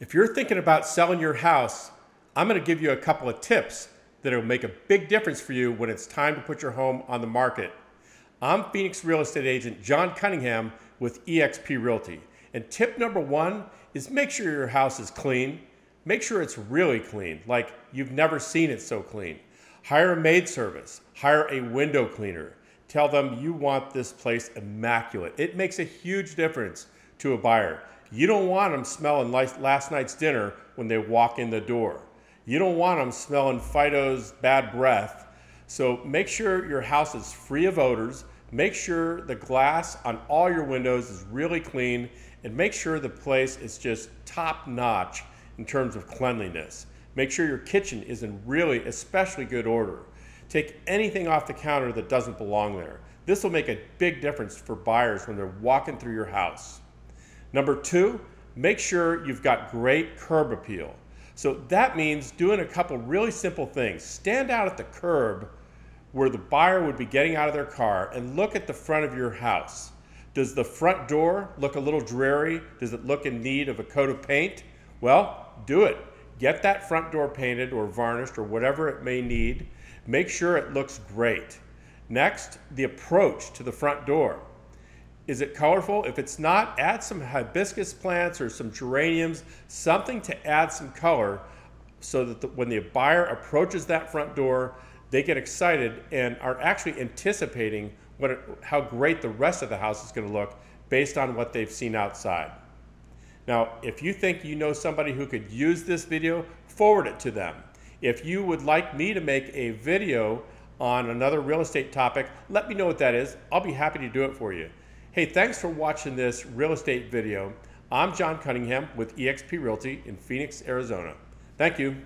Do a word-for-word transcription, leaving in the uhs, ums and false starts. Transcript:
If you're thinking about selling your house, I'm going to give you a couple of tips that will make a big difference for you when it's time to put your home on the market. I'm Phoenix real estate agent John Cunningham with eXp Realty. And tip number one is make sure your house is clean. Make sure it's really clean, like you've never seen it so clean. Hire a maid service, hire a window cleaner. Tell them you want this place immaculate. It makes a huge difference to a buyer. You don't want them smelling last night's dinner when they walk in the door. You don't want them smelling Fido's bad breath. So make sure your house is free of odors. Make sure the glass on all your windows is really clean, and make sure the place is just top notch in terms of cleanliness. Make sure your kitchen is in really especially good order. Take anything off the counter that doesn't belong there. This will make a big difference for buyers when they're walking through your house. Number two, make sure you've got great curb appeal. So that means doing a couple really simple things. Stand out at the curb where the buyer would be getting out of their car and look at the front of your house. Does the front door look a little dreary? Does it look in need of a coat of paint? Well, do it. Get that front door painted or varnished or whatever it may need. Make sure it looks great. Next, the approach to the front door. Is it colorful? If it's not, add some hibiscus plants or some geraniums, something to add some color so that the, when the buyer approaches that front door, they get excited and are actually anticipating what it, how great the rest of the house is going to look based on what they've seen outside. Now, if you think you know somebody who could use this video, forward it to them. If you would like me to make a video on another real estate topic, let me know what that is. I'll be happy to do it for you. Hey, thanks for watching this real estate video. I'm John Cunningham with eXp Realty in Phoenix, Arizona. Thank you.